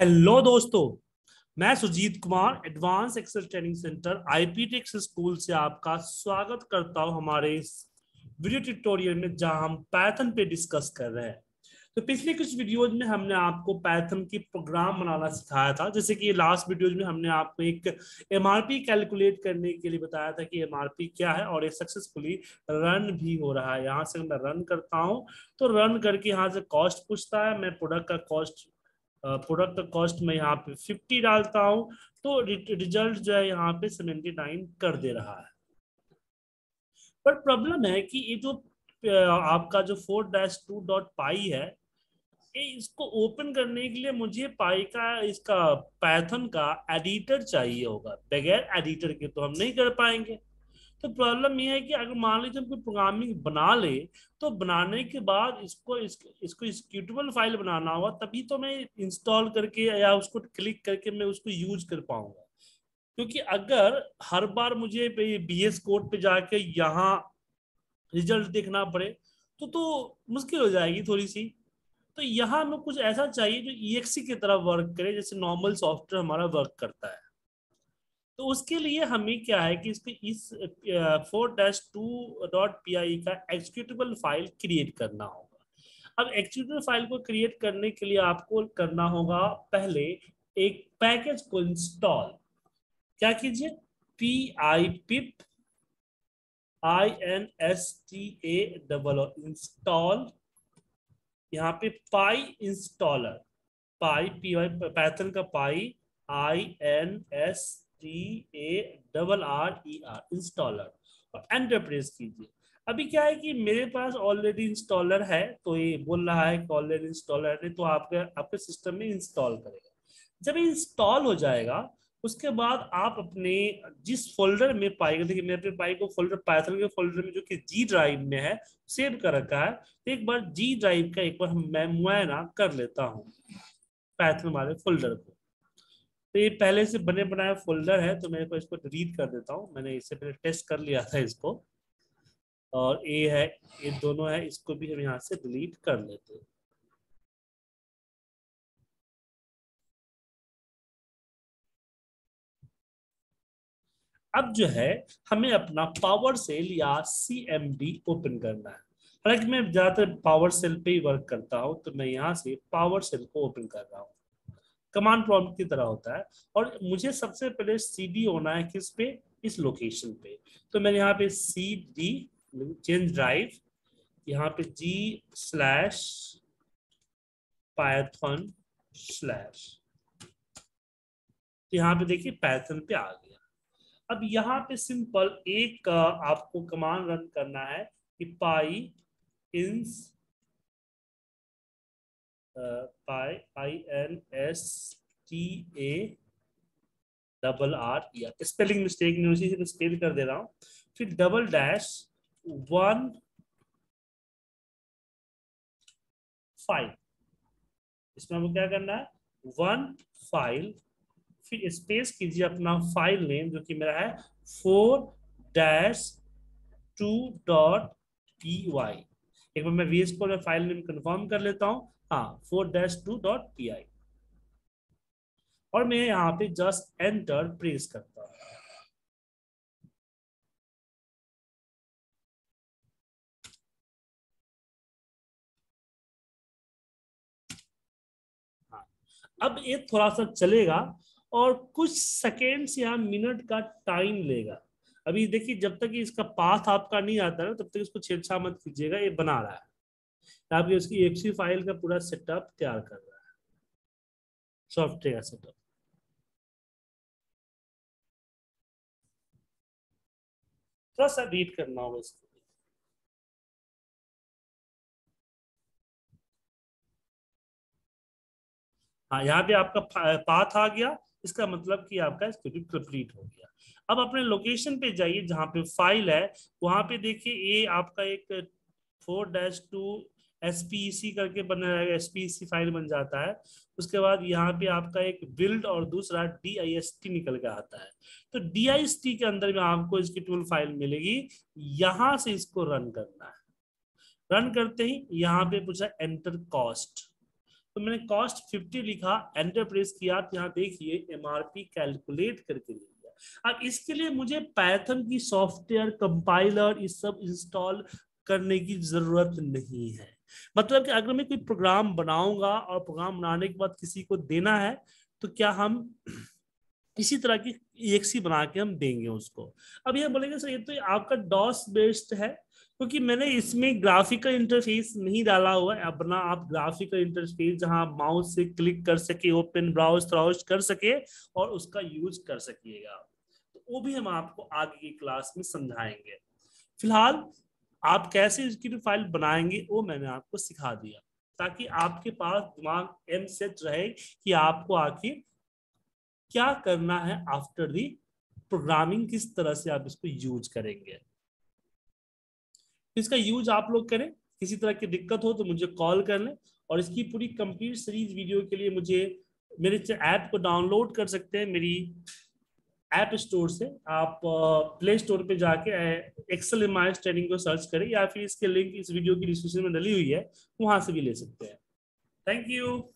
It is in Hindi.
हेलो दोस्तों, मैं Sujit Kumar advance excel training centre आईपीटेक्स स्कूल से आपका स्वागत करता हूं हमारे इस वीडियो ट्यूटोरियल में, जहां हम पाइथन पे डिस्कस कर रहे हैं। तो पिछले कुछ वीडियोज में हमने आपको पाइथन की प्रोग्राम बनाना सिखाया था, जैसे कि लास्ट वीडियोज में हमने आपको एक MRP कैलकुलेट करने के लिए बताया था कि MRP क्या है, और ये सक्सेसफुली रन भी हो रहा है। यहाँ से मैं रन करता हूँ तो रन करके यहाँ से कॉस्ट पूछता है। मैं प्रोडक्ट कॉस्ट में यहाँ पे 50 डालता हूँ तो रिजल्ट जो है यहाँ पे 79 कर दे रहा है। पर प्रॉब्लम है कि ये जो आपका जो 4-2.py है, ये इसको ओपन करने के लिए मुझे पाइथन का एडिटर चाहिए होगा। बगैर एडिटर के तो हम नहीं कर पाएंगे। तो प्रॉब्लम यह है कि अगर मान लीजिए हम कोई प्रोग्रामिंग बना ले तो बनाने के बाद इसको एक्सिक्यूटेबल फाइल बनाना होगा, तभी तो मैं इंस्टॉल करके या उसको क्लिक करके मैं उसको यूज कर पाऊंगा। क्योंकि अगर हर बार मुझे BS कोड पे जाके यहाँ रिजल्ट देखना पड़े तो मुश्किल हो जाएगी थोड़ी सी। तो यहाँ हमें कुछ ऐसा चाहिए जो EXE की तरह वर्क करे, जैसे नॉर्मल सॉफ्टवेयर हमारा वर्क करता है। तो उसके लिए हमें क्या है कि इस 4-2.py का एक्सिक्यूटेबल फाइल क्रिएट करना होगा। अब एक्सिक्यूटेबल फाइल को क्रिएट करने के लिए आपको करना होगा पहले एक पैकेज को इंस्टॉल। क्या कीजिए, PyInstaller इंस्टॉल, यहाँ पे PyInstaller, पाइथन का PyInstaller इंस्टॉलर, और एंटर प्रेस कीजिए। अभी क्या है कि मेरे पास ऑलरेडी इंस्टॉलर है, तो ये बोल रहा है कि ऑलरेडी इंस्टॉलर है, तो आपके सिस्टम में इंस्टॉल करेगा। जब इंस्टॉल हो जाएगा उसके बाद आप अपने जिस फोल्डर में पाई, देखिए मेरे अपने पाई को फोल्डर पाइथन के फोल्डर में जो कि G ड्राइव में है सेव कर रखा है, तो एक बार G ड्राइव का मैं मुआयना कर लेता हूँ पाइथन वाले फोल्डर को। तो ये पहले से बने बनाया फोल्डर है, तो मेरे को इसको डिलीट कर देता हूँ। मैंने इससे पहले टेस्ट कर लिया था इसको, और ये है, ये दोनों है, इसको भी हम यहाँ से डिलीट कर लेते हैं। अब जो है हमें अपना पावर सेल या CMD ओपन करना है। हालांकि मैं ज्यादातर पावर सेल पे ही वर्क करता हूँ, तो मैं यहाँ से पावर सेल को ओपन कर रहा हूँ। कमांड प्रॉम्प्ट की तरह होता है, और मुझे सबसे पहले CD होना है किस पे, इस लोकेशन पे। तो मैंने यहाँ पे CD चेंज ड्राइव, यहाँ पे G/python/ यहाँ पे देखिए पाइथन पे आ गया। अब यहाँ पे सिंपल एक आपको कमांड रन करना है कि PyInstaller, स्पेलिंग मिस्टेक नहीं होती, सिर्फ स्पेल कर दे रहा हूँ, फिर .-1 फाइल, इसमें आपको क्या करना है, 1 फाइल, फिर स्पेस कीजिए अपना फाइल नेम जो कि मेरा है 4-2.py। एक बार मैं VS को फाइल नेम कंफर्म कर लेता हूँ, हाँ, 4-2.py, और मैं यहाँ पे जस्ट एंटर प्रेस करता हूँ। हाँ, अब ये थोड़ा सा चलेगा और कुछ सेकेंड्स या मिनट का टाइम लेगा। अभी देखिए, जब तक इसका पाथ आपका नहीं आता ना, तब तक इसको छेड़छाड़ मत कीजिएगा, ये बना रहा है। आप ये उसकी EXE फाइल का पूरा सेटअप तैयार कर रहा है, सॉफ्टवेयर का सेटअप। थोड़ा सा वेट करना होगा इसको। हाँ, यहाँ पे आपका पाथ आ गया, इसका मतलब कि आपका स्क्रिप्ट कंप्लीट हो गया। अब अपने लोकेशन पे जाइए जहाँ पे फाइल है, वहां पे देखिए ये आपका एक 4-2 SPEC करके बना रहेगा, SPEC फाइल बन जाता है। उसके बाद यहाँ पे आपका एक बिल्ड और दूसरा DIST निकल के आता है। तो DIST के अंदर में आपको इसकी टूल फाइल मिलेगी, यहाँ से इसको रन करना है। रन करते ही यहाँ पे पूछा एंटर कॉस्ट, तो मैंने कॉस्ट 50 लिखा, एंटर प्रेस किया, तो यहाँ देखिए एमआरपी कैलकुलेट करके लिया। अब इसके लिए मुझे पाइथन की सॉफ्टवेयर कंपाइलर इस सब इंस्टॉल करने की जरूरत नहीं है। मतलब कि अगर मैं कोई प्रोग्राम बनाऊंगा और प्रोग्राम बनाने के बाद किसी को देना है तो क्या हम इसी तरह की एक्सी बना के हम देंगे उसको। अब ये बोलेंगे सर ये तो आपका डॉस बेस्ड है, क्योंकि मैंने इसमें ग्राफिकल इंटरफेस नहीं डाला हुआ है। अब ना आप ग्राफिकल इंटरफेस जहां माउस से क्लिक कर सके, ओपन ब्राउज थ्राउज कर सके और उसका यूज कर सकिएगा, तो वो भी हम आपको आगे की क्लास में समझाएंगे। फिलहाल आप कैसे इसकी फाइल बनाएंगे वो मैंने आपको सिखा दिया, ताकि आपके पास दिमाग एम सेट रहे कि आपको आखिर क्या करना है आफ्टर दी प्रोग्रामिंग, किस तरह से आप इसको यूज करेंगे। इसका यूज आप लोग करें, किसी तरह की दिक्कत हो तो मुझे कॉल कर लें। और इसकी पूरी कंप्लीट सीरीज वीडियो के लिए मुझे मेरे ऐप को डाउनलोड कर सकते हैं मेरी ऐप स्टोर से। आप प्ले स्टोर पे जाके एक्सेल एमआईएस ट्रेनिंग को सर्च करें, या फिर इसके लिंक इस वीडियो की डिस्क्रिप्शन में डली हुई है, वहां से भी ले सकते हैं। Thank you.